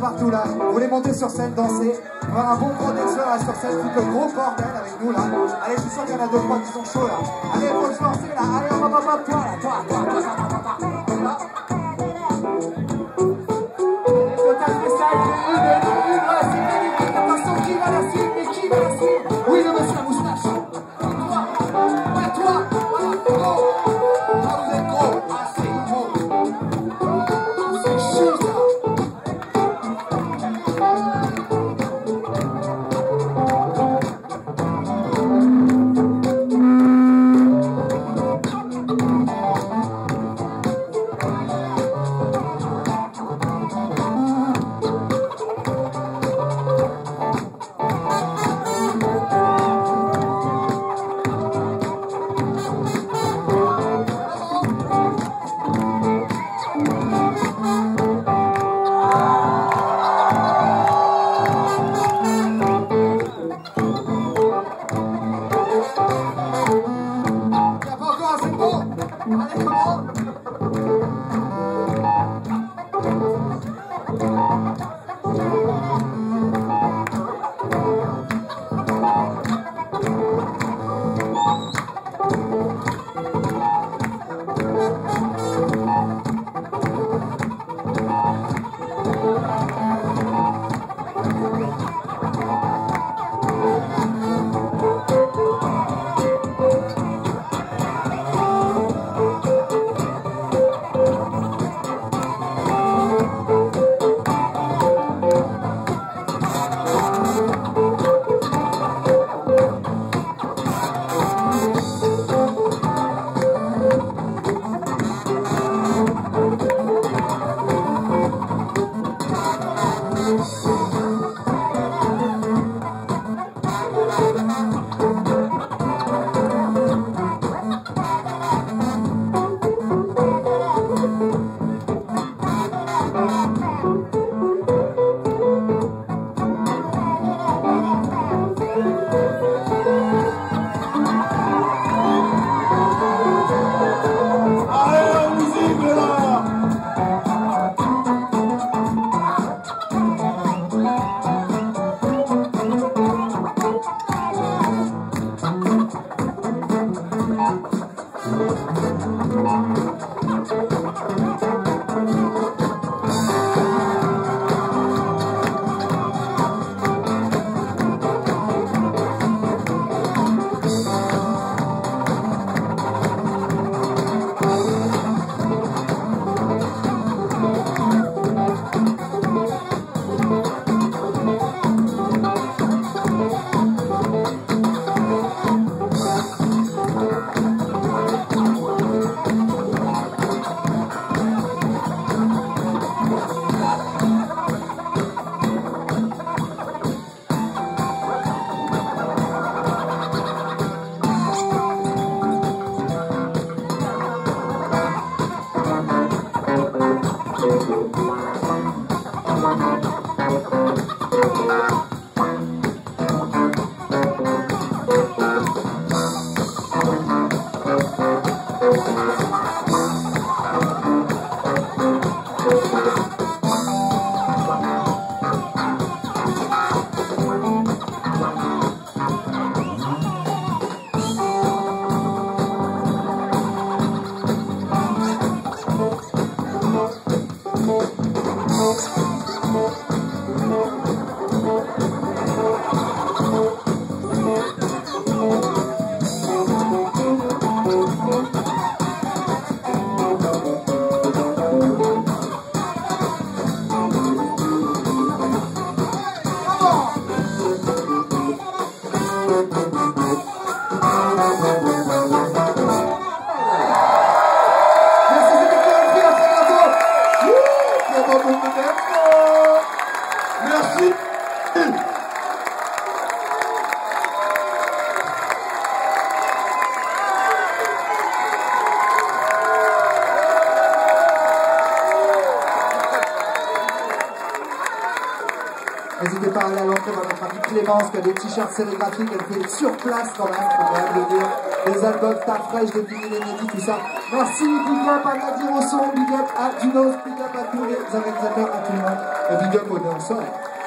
Partout là, vous voulez monter sur scène, danser, avoir un bon protecteur là sur scène, tout le gros bordel avec nous là. Allez, je suis sûr qu'il y en a deux trois qui sont chauds là. Allez, faut se lancer là, allez, on va toi là, toi. derrière l'entrée par notre amie Clémence qui a des t-shirts sérigraphiques, elle fait sur place quand même, on va le dire. Les albums Star Fresh, les vinyles inédits, tout ça. Merci, big up à Nadir au son, big up à Duno, big up à tous les organisateurs, à tout le monde. Et big up au danseurs.